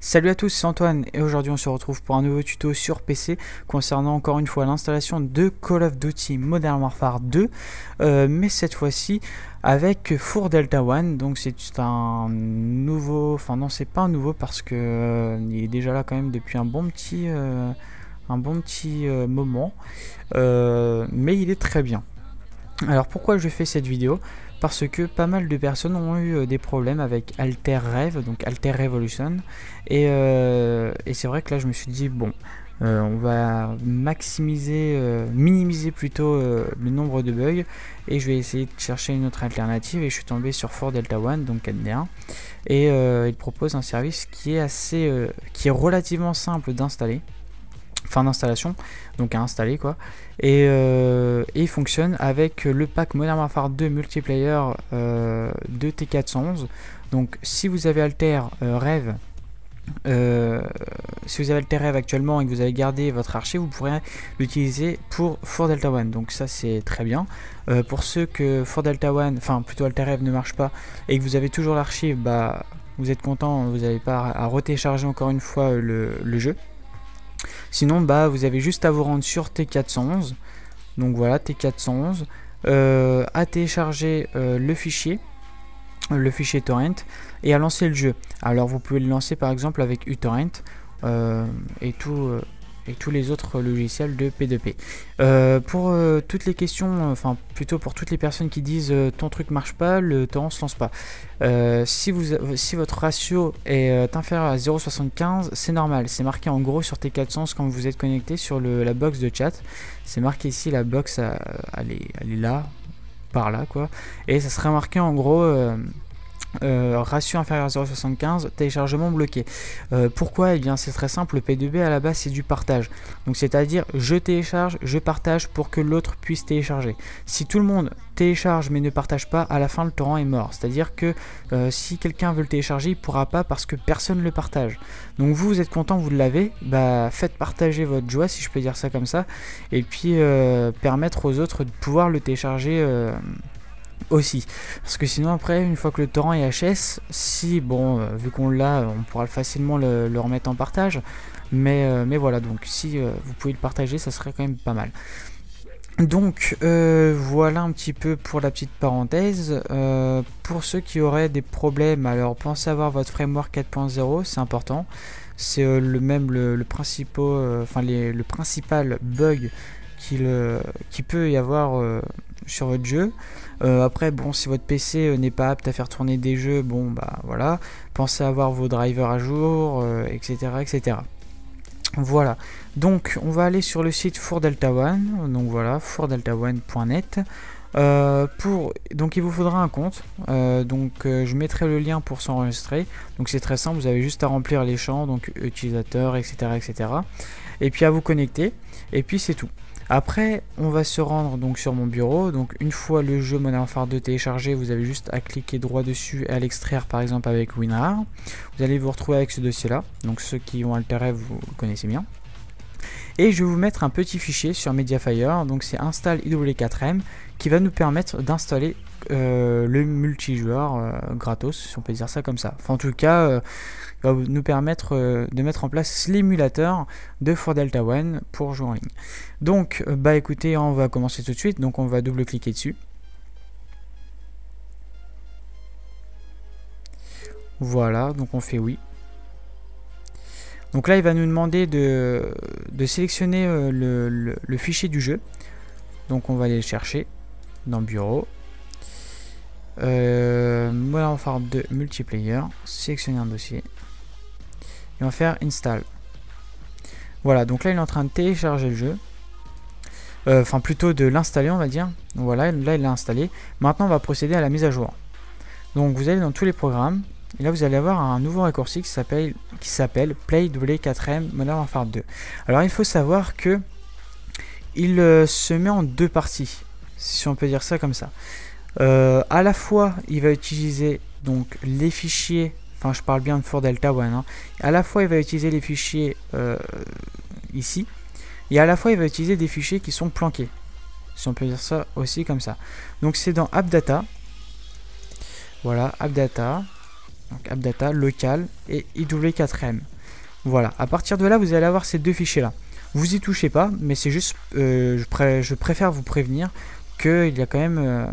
Salut à tous, c'est Antoine et aujourd'hui on se retrouve pour un nouveau tuto sur PC concernant encore une fois l'installation de Call of Duty Modern Warfare 2 mais cette fois-ci avec FourDeltaOne. Donc c'est un nouveau, enfin non c'est pas un nouveau parce que il est déjà là quand même depuis un bon petit moment mais il est très bien. Alors pourquoi je fais cette vidéo? Parce que pas mal de personnes ont eu des problèmes avec Alter Rev, donc Alter Revolution. Et c'est vrai que là je me suis dit bon, on va minimiser plutôt le nombre de bugs. Et je vais essayer de chercher une autre alternative et je suis tombé sur 4Delta1, donc 4D1. Et il propose un service qui est relativement simple d'installer. Fin d'installation, donc à installer quoi, et il fonctionne avec le pack Modern Warfare 2 multiplayer de T411. Donc si vous avez Alter Rev actuellement et que vous avez gardé votre archive, vous pourrez l'utiliser pour 4Delta1, donc ça c'est très bien. Pour ceux que 4Delta1, enfin plutôt Alter Rev ne marche pas et que vous avez toujours l'archive, bah vous êtes content, vous n'avez pas à retélécharger encore une fois le jeu. Sinon bah vous avez juste à vous rendre sur T411, donc voilà T411, à télécharger le fichier torrent et à lancer le jeu. Alors vous pouvez le lancer par exemple avec uTorrent et tous les autres logiciels de P2P. Pour toutes les questions, enfin plutôt pour toutes les personnes qui disent ton truc marche pas, le torrent se lance pas. Si votre ratio est inférieur à 0.75, c'est normal. C'est marqué en gros sur T411 quand vous êtes connecté sur la box de chat. C'est marqué ici, la box elle est là, par là quoi. Et ça serait marqué en gros... ratio inférieur à 0.75, téléchargement bloqué. Pourquoi? Et bien c'est très simple, le P2B à la base c'est du partage, donc c'est à dire je télécharge, je partage pour que l'autre puisse télécharger. Si tout le monde télécharge mais ne partage pas, à la fin le torrent est mort, c'est à dire que si quelqu'un veut le télécharger il pourra pas parce que personne ne le partage. Donc vous êtes content, vous l'avez, bah faites partager votre joie, si je peux dire ça comme ça, et puis permettre aux autres de pouvoir le télécharger aussi, parce que sinon après une fois que le torrent est HS, si bon vu qu'on l'a on pourra facilement le remettre en partage, mais voilà, donc si vous pouvez le partager ça serait quand même pas mal. Donc voilà un petit peu pour la petite parenthèse. Pour ceux qui auraient des problèmes, alors pensez à avoir votre framework 4.0, c'est important, c'est le principal bug qui peut y avoir sur votre jeu. Après bon, si votre PC n'est pas apte à faire tourner des jeux, bon bah voilà, pensez à avoir vos drivers à jour, etc etc. Voilà, donc on va aller sur le site 4Delta1, donc voilà 4Delta1.net. Donc il vous faudra un compte, je mettrai le lien pour s'enregistrer. Donc c'est très simple, vous avez juste à remplir les champs, donc utilisateur, etc etc, et puis à vous connecter, et puis c'est tout. Après on va se rendre donc sur mon bureau. Donc une fois le jeu Modern Warfare 2 téléchargé, vous avez juste à cliquer droit dessus et à l'extraire par exemple avec Winrar. Vous allez vous retrouver avec ce dossier là, donc ceux qui ont Alter Rev vous connaissez bien. Et je vais vous mettre un petit fichier sur Mediafire, donc c'est install IW4M qui va nous permettre d'installer le multijoueur gratos, si on peut dire ça comme ça. Enfin en tout cas va nous permettre de mettre en place l'émulateur de 4Delta1 pour jouer en ligne. Donc bah écoutez, on va commencer tout de suite, donc on va double cliquer dessus. Voilà, donc on fait oui. Donc là il va nous demander de sélectionner le fichier du jeu. Donc on va aller le chercher dans le bureau. Modern Warfare 2 multiplayer, sélectionner un dossier et on va faire install. Voilà, donc là il est en train de télécharger le jeu, enfin plutôt de l'installer on va dire. Donc voilà, là il l'a installé, maintenant on va procéder à la mise à jour. Donc vous allez dans tous les programmes et là vous allez avoir un nouveau raccourci qui s'appelle PlayW4M Modern Warfare 2. Alors il faut savoir que il se met en deux parties, si on peut dire ça comme ça. À la fois il va utiliser donc les fichiers, enfin je parle bien de 4Delta1, hein, à la fois il va utiliser les fichiers ici, et à la fois il va utiliser des fichiers qui sont planqués, si on peut dire ça aussi comme ça. Donc c'est dans AppData, voilà, AppData, donc AppData local et EDUAY 4M. Voilà, à partir de là vous allez avoir ces deux fichiers là. Vous y touchez pas, mais c'est juste, je préfère vous prévenir qu'il y a quand même,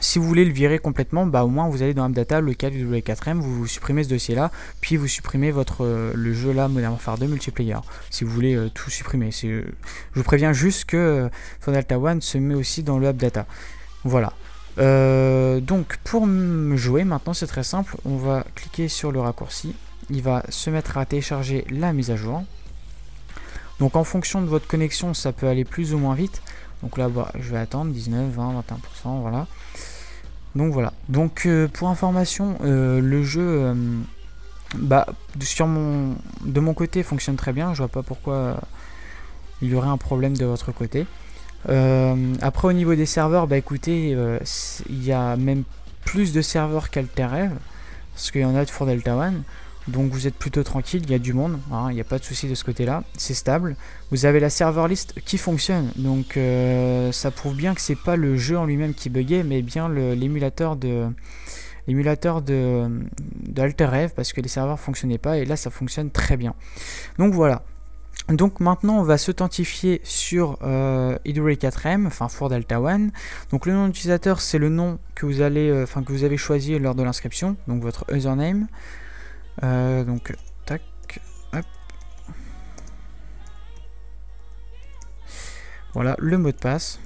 si vous voulez le virer complètement, bah au moins vous allez dans AppData, le cas du W4M, vous supprimez ce dossier là, puis vous supprimez votre, le jeu là, Modern Warfare 2 multiplayer, si vous voulez tout supprimer. Je vous préviens juste que FourDeltaOne se met aussi dans le AppData. Voilà. Donc pour jouer maintenant c'est très simple, on va cliquer sur le raccourci, il va se mettre à télécharger la mise à jour. Donc en fonction de votre connexion, ça peut aller plus ou moins vite. Donc là, bah, je vais attendre 19, 20, 21%, voilà. Donc voilà. Donc pour information, le jeu, bah, de mon côté, fonctionne très bien. Je vois pas pourquoi il y aurait un problème de votre côté. Après, au niveau des serveurs, bah écoutez, il y a même plus de serveurs qu'Alter Rev, parce qu'il y en a de FourDeltaOne. Donc vous êtes plutôt tranquille, il y a du monde, hein, il n'y a pas de souci de ce côté-là, c'est stable. Vous avez la server list qui fonctionne, donc ça prouve bien que c'est pas le jeu en lui-même qui buguait, mais bien l'émulateur de Alter Rev, parce que les serveurs fonctionnaient pas et là ça fonctionne très bien. Donc voilà. Donc maintenant on va s'authentifier sur EDUAY4M, enfin FourDeltaOne. Donc le nom d'utilisateur c'est le nom que vous allez, que vous avez choisi lors de l'inscription, donc votre username. Donc tac, hop. Voilà le mot de passe.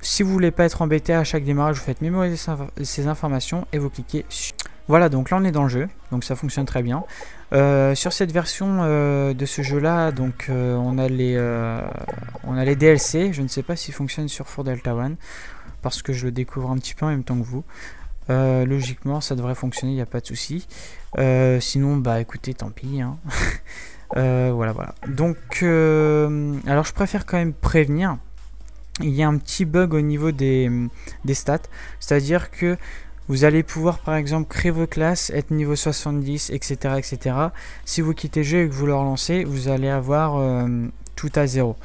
Si vous voulez pas être embêté à chaque démarrage, vous faites mémoriser ces informations et vous cliquez sur... Voilà, donc là on est dans le jeu, donc ça fonctionne très bien. Sur cette version de ce jeu là, donc on a les DLC. Je ne sais pas s'ils fonctionnent sur FourDeltaOne parce que je le découvre un petit peu en même temps que vous. Logiquement ça devrait fonctionner, il n'y a pas de souci. Sinon bah écoutez, tant pis hein. Voilà donc alors je préfère quand même prévenir, il y a un petit bug au niveau des stats, c'est à dire que vous allez pouvoir par exemple créer vos classes, être niveau 70 etc etc. Si vous quittez le jeu et que vous le relancez, vous allez avoir tout à zéro.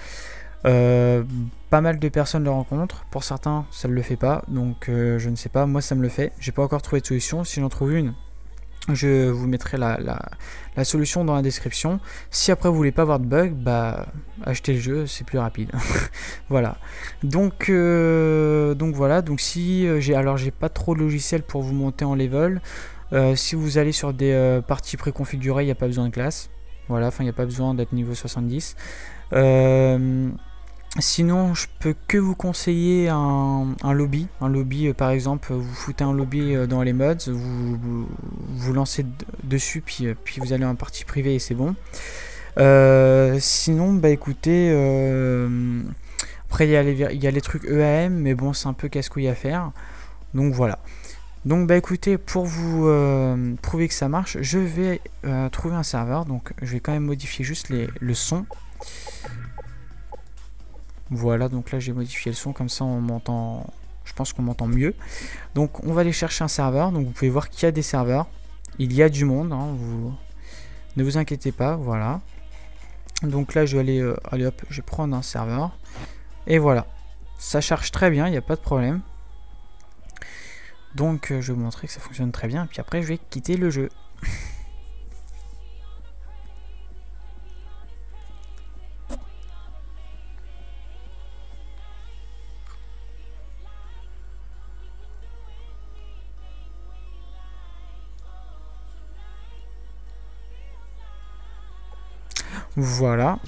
Pas mal de personnes le rencontrent, pour certains ça ne le fait pas, donc je ne sais pas, moi ça me le fait, j'ai pas encore trouvé de solution. Si j'en trouve une, je vous mettrai la solution dans la description. Si après vous voulez pas avoir de bug, bah achetez le jeu, c'est plus rapide. Voilà, donc voilà, donc si j'ai pas trop de logiciel pour vous monter en level, si vous allez sur des parties préconfigurées, il n'y a pas besoin de classe, voilà, enfin il n'y a pas besoin d'être niveau 70. Sinon je peux que vous conseiller un lobby, par exemple vous foutez un lobby dans les mods, vous lancez dessus, puis vous allez en partie privée et c'est bon. Sinon bah écoutez, après il y a les trucs EAM, mais bon c'est un peu casse-couille à faire, donc voilà. Donc bah écoutez, pour vous prouver que ça marche, je vais trouver un serveur, donc je vais quand même modifier juste le son. Voilà, donc là j'ai modifié le son, comme ça on m'entend, je pense qu'on m'entend mieux. Donc on va aller chercher un serveur, donc vous pouvez voir qu'il y a des serveurs, il y a du monde, hein, ne vous inquiétez pas, voilà. Donc là je vais aller, allez hop, je vais prendre un serveur, et voilà, ça charge très bien, il n'y a pas de problème. Donc je vais vous montrer que ça fonctionne très bien, et puis après je vais quitter le jeu. Voilà.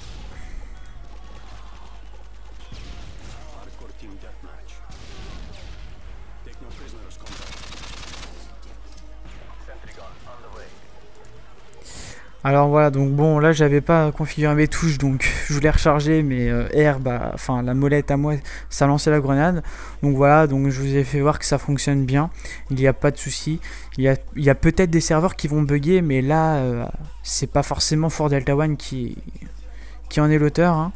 Alors voilà, donc bon là j'avais pas configuré mes touches, donc je voulais recharger, mais R, bah enfin la molette à moi, ça lançait la grenade. Donc voilà, donc je vous ai fait voir que ça fonctionne bien, il n'y a pas de souci. Il y a peut-être des serveurs qui vont bugger, mais là c'est pas forcément FourDeltaOne qui en est l'auteur, hein.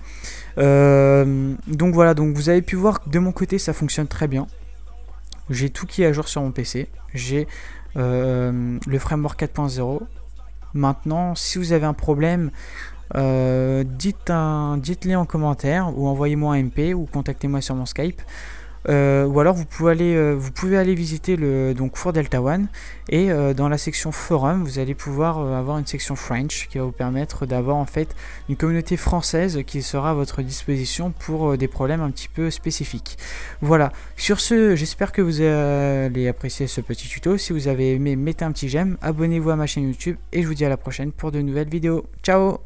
Donc voilà, donc vous avez pu voir que de mon côté ça fonctionne très bien. J'ai tout qui est à jour sur mon PC, j'ai le framework 4.0. Maintenant, si vous avez un problème, dites-les en commentaire ou envoyez-moi un MP ou contactez-moi sur mon Skype. Ou alors vous pouvez aller visiter le FourDeltaOne et dans la section forum vous allez pouvoir avoir une section French qui va vous permettre d'avoir en fait une communauté française qui sera à votre disposition pour des problèmes un petit peu spécifiques. Voilà, sur ce, j'espère que vous allez apprécier ce petit tuto. Si vous avez aimé, mettez un petit j'aime, abonnez-vous à ma chaîne YouTube et je vous dis à la prochaine pour de nouvelles vidéos. Ciao.